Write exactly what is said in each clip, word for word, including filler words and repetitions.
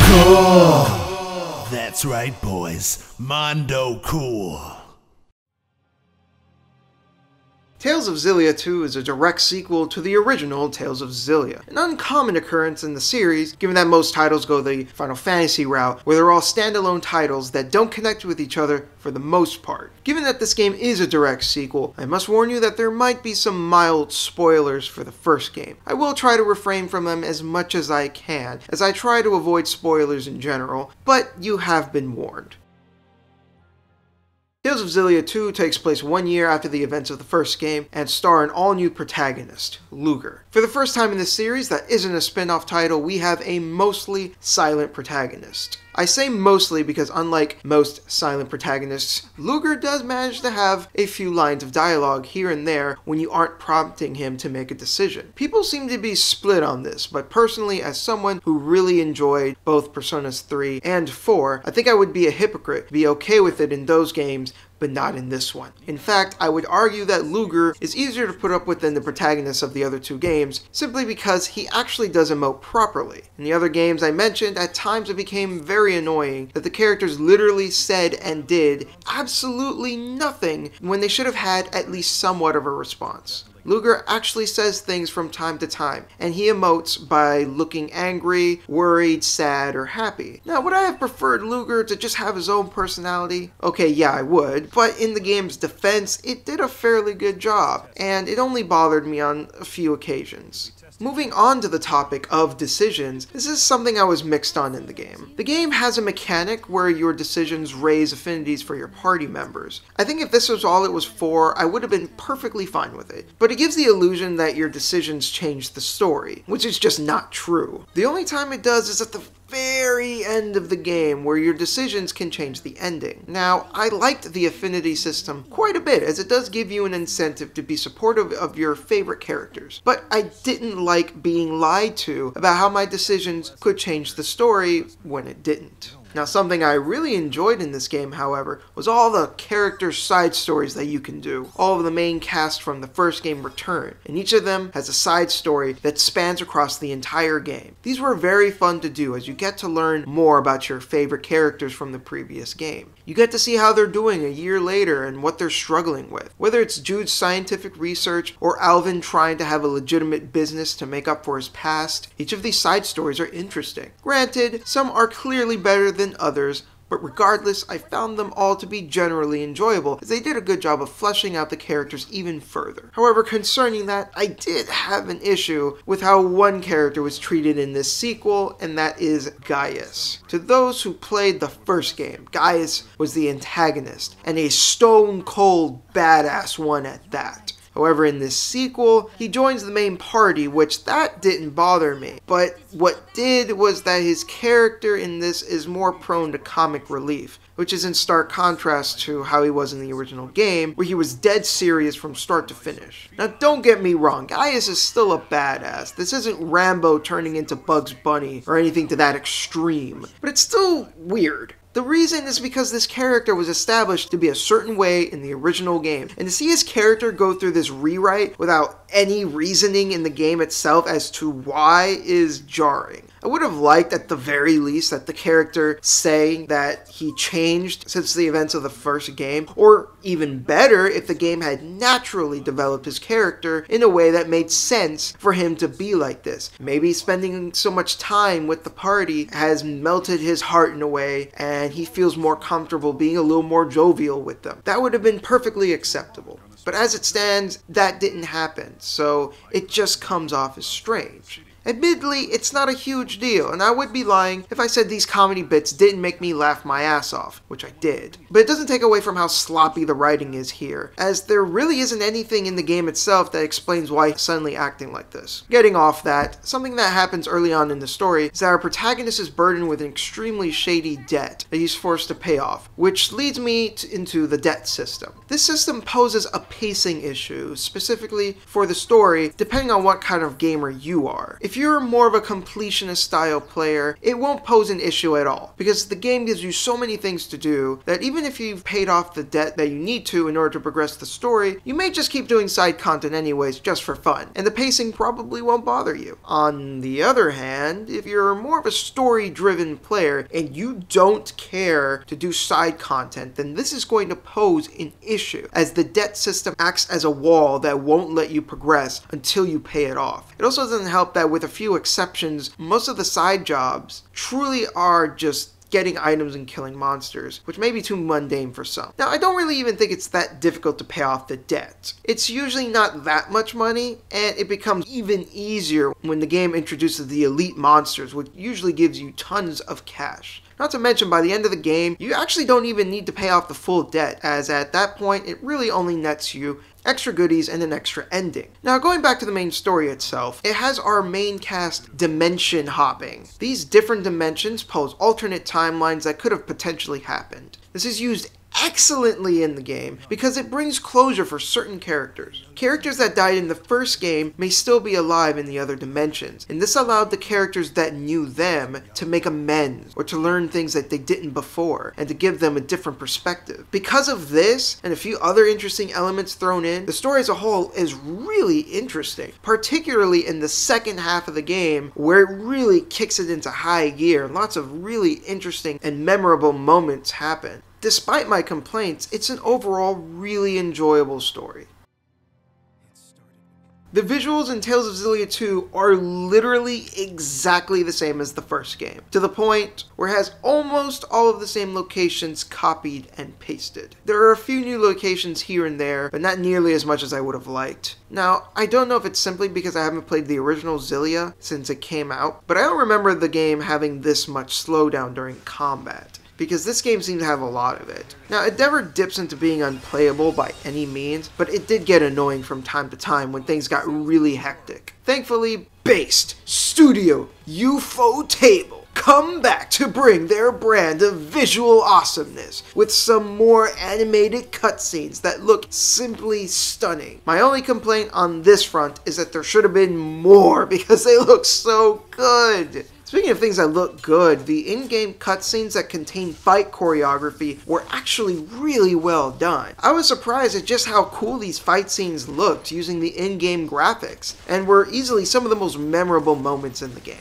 Cool. That's right, boys. Mondo Cool. Tales of Xillia two is a direct sequel to the original Tales of Xillia, an uncommon occurrence in the series given that most titles go the Final Fantasy route where they're all standalone titles that don't connect with each other for the most part. Given that this game is a direct sequel, I must warn you that there might be some mild spoilers for the first game. I will try to refrain from them as much as I can, as I try to avoid spoilers in general, but you have been warned. Tales of Xillia two takes place one year after the events of the first game and star an all-new protagonist, Luger. For the first time in this series that isn't a spin-off title, we have a mostly silent protagonist. I say mostly because unlike most silent protagonists, Luger does manage to have a few lines of dialogue here and there when you aren't prompting him to make a decision. People seem to be split on this, but personally, as someone who really enjoyed both Personas three and four, I think I would be a hypocrite to be okay with it in those games, but not in this one. In fact, I would argue that Luger is easier to put up with than the protagonists of the other two games, simply because he actually does emote properly. In the other games I mentioned, at times it became very annoying that the characters literally said and did absolutely nothing when they should have had at least somewhat of a response. Luger actually says things from time to time, and he emotes by looking angry, worried, sad, or happy. Now, would I have preferred Luger to just have his own personality? Okay, yeah, I would, but in the game's defense, it did a fairly good job, and it only bothered me on a few occasions. Moving on to the topic of decisions, this is something I was mixed on in the game. The game has a mechanic where your decisions raise affinities for your party members. I think if this was all it was for, I would have been perfectly fine with it, but it gives the illusion that your decisions change the story, which is just not true. The only time it does is at the very end of the game where your decisions can change the ending. Now, I liked the affinity system quite a bit as it does give you an incentive to be supportive of your favorite characters, but I didn't like being lied to about how my decisions could change the story when it didn't. Now, something I really enjoyed in this game, however, was all the character side stories that you can do. All of the main cast from the first game return, and each of them has a side story that spans across the entire game. These were very fun to do as you get to learn more about your favorite characters from the previous game. You get to see how they're doing a year later and what they're struggling with. Whether it's Jude's scientific research or Alvin trying to have a legitimate business to make up for his past, each of these side stories are interesting. Granted, some are clearly better than others, but regardless, I found them all to be generally enjoyable as they did a good job of fleshing out the characters even further. However, concerning that, I did have an issue with how one character was treated in this sequel, and that is Gaius. To those who played the first game, Gaius was the antagonist, and a stone-cold badass one at that. However, in this sequel, he joins the main party, which that didn't bother me. But what did was that his character in this is more prone to comic relief, which is in stark contrast to how he was in the original game, where he was dead serious from start to finish. Now, don't get me wrong, Gaius is still a badass. This isn't Rambo turning into Bugs Bunny or anything to that extreme, but it's still weird. The reason is because this character was established to be a certain way in the original game, and to see his character go through this rewrite without any reasoning in the game itself as to why is jarring. I would have liked at the very least that the character say that he changed since the events of the first game, or even better, if the game had naturally developed his character in a way that made sense for him to be like this. Maybe spending so much time with the party has melted his heart in a way, and and he feels more comfortable being a little more jovial with them. That would have been perfectly acceptable. But as it stands, that didn't happen, so it just comes off as strange. Admittedly, it's not a huge deal, and I would be lying if I said these comedy bits didn't make me laugh my ass off, which I did. But it doesn't take away from how sloppy the writing is here, as there really isn't anything in the game itself that explains why he's suddenly acting like this. Getting off that, something that happens early on in the story is that our protagonist is burdened with an extremely shady debt that he's forced to pay off, which leads me to, into the debt system. This system poses a pacing issue, specifically for the story, depending on what kind of gamer you are. If If you're more of a completionist style player, it won't pose an issue at all, because the game gives you so many things to do that even if you've paid off the debt that you need to in order to progress the story, you may just keep doing side content anyways just for fun, and the pacing probably won't bother you. On the other hand, if you're more of a story-driven player and you don't care to do side content, then this is going to pose an issue, as the debt system acts as a wall that won't let you progress until you pay it off. It also doesn't help that, with a few exceptions, most of the side jobs truly are just getting items and killing monsters, which may be too mundane for some. Now, I don't really even think it's that difficult to pay off the debt. It's usually not that much money, and it becomes even easier when the game introduces the elite monsters, which usually gives you tons of cash. Not to mention, by the end of the game, you actually don't even need to pay off the full debt, as at that point, it really only nets you extra goodies and an extra ending. Now, going back to the main story itself, it has our main cast dimension hopping. These different dimensions pose alternate timelines that could have potentially happened. This is used excellently in the game because it brings closure for certain characters. Characters that died in the first game may still be alive in the other dimensions, and this allowed the characters that knew them to make amends or to learn things that they didn't before and to give them a different perspective. Because of this and a few other interesting elements thrown in, the story as a whole is really interesting, particularly in the second half of the game where it really kicks it into high gear and lots of really interesting and memorable moments happen. Despite my complaints, it's an overall really enjoyable story. The visuals in Tales of Xillia two are literally exactly the same as the first game, to the point where it has almost all of the same locations copied and pasted. There are a few new locations here and there, but not nearly as much as I would have liked. Now, I don't know if it's simply because I haven't played the original Xillia since it came out, but I don't remember the game having this much slowdown during combat, because this game seemed to have a lot of it. Now, it never dips into being unplayable by any means, but it did get annoying from time to time when things got really hectic. Thankfully, Based Studio UFOTABLE come back to bring their brand of visual awesomeness with some more animated cutscenes that look simply stunning. My only complaint on this front is that there should have been more, because they look so good. Speaking of things that look good, the in-game cutscenes that contain fight choreography were actually really well done. I was surprised at just how cool these fight scenes looked using the in-game graphics, and were easily some of the most memorable moments in the game.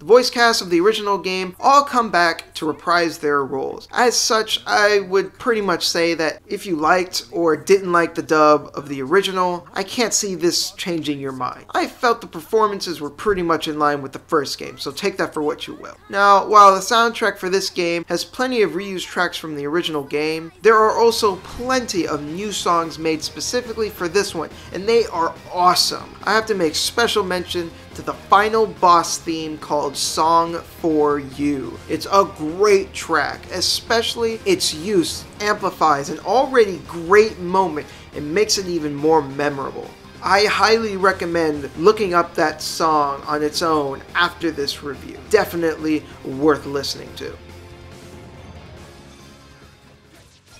The voice cast of the original game all come back to reprise their roles. As such, I would pretty much say that if you liked or didn't like the dub of the original, I can't see this changing your mind. I felt the performances were pretty much in line with the first game, so take that for what you will. Now, while the soundtrack for this game has plenty of reused tracks from the original game, there are also plenty of new songs made specifically for this one, and they are awesome. I have to make special mention to the final boss theme called Song for You. It's a great track, especially its use amplifies an already great moment and makes it even more memorable. I highly recommend looking up that song on its own after this review. Definitely worth listening to.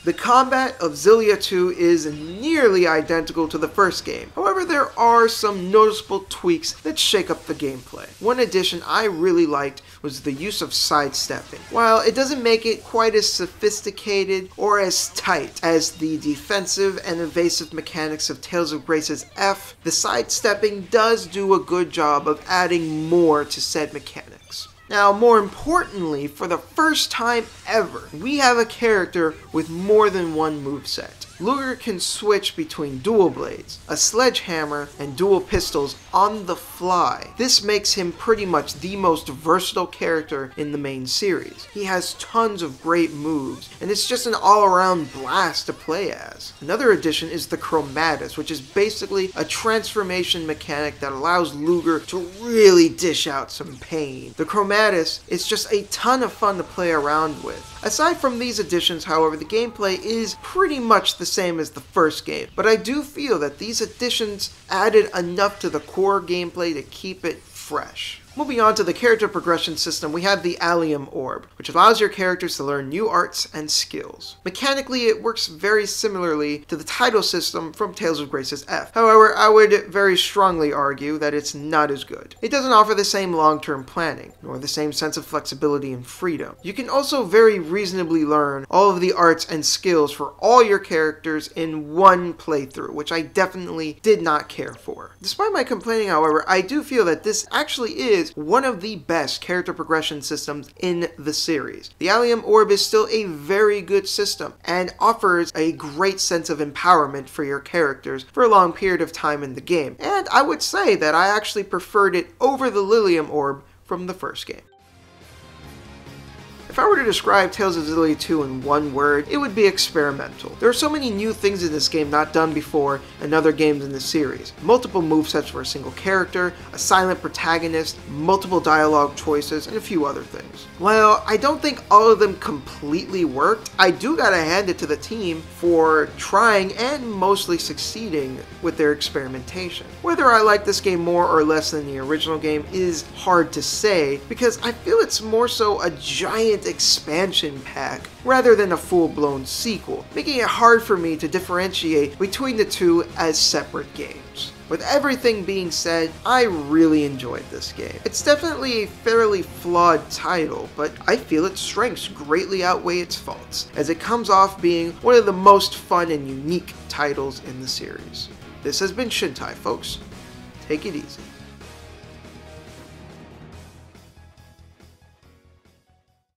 The combat of Xillia two is nearly identical to the first game. However, there are some noticeable tweaks that shake up the gameplay. One addition I really liked was the use of sidestepping. While it doesn't make it quite as sophisticated or as tight as the defensive and evasive mechanics of Tales of Graces F, the sidestepping does do a good job of adding more to said mechanics. Now, more importantly, for the first time ever, we have a character with more than one moveset. Luger can switch between dual blades, a sledgehammer, and dual pistols on the fly. This makes him pretty much the most versatile character in the main series. He has tons of great moves, and it's just an all-around blast to play as. Another addition is the Chromatus, which is basically a transformation mechanic that allows Luger to really dish out some pain. The Chromatus is just a ton of fun to play around with. Aside from these additions, however, the gameplay is pretty much the same as the first game, but I do feel that these additions added enough to the core gameplay to keep it fresh. Moving on to the character progression system, we have the Allium Orb, which allows your characters to learn new arts and skills. Mechanically, it works very similarly to the title system from Tales of Graces F. However, I would very strongly argue that it's not as good. It doesn't offer the same long-term planning, nor the same sense of flexibility and freedom. You can also very reasonably learn all of the arts and skills for all your characters in one playthrough, which I definitely did not care for. Despite my complaining, however, I do feel that this actually is one of the best character progression systems in the series. The Allium Orb is still a very good system and offers a great sense of empowerment for your characters for a long period of time in the game. And I would say that I actually preferred it over the Lilium Orb from the first game. If I were to describe Tales of Xillia two in one word, it would be experimental. There are so many new things in this game not done before in other games in the series. Multiple movesets for a single character, a silent protagonist, multiple dialogue choices, and a few other things. While I don't think all of them completely worked, I do gotta hand it to the team for trying and mostly succeeding with their experimentation. Whether I like this game more or less than the original game is hard to say, because I feel it's more so a giant expansion pack rather than a full-blown sequel, making it hard for me to differentiate between the two as separate games. With everything being said, I really enjoyed this game. It's definitely a fairly flawed title, but I feel its strengths greatly outweigh its faults, as it comes off being one of the most fun and unique titles in the series. This has been Shintai, folks. Take it easy.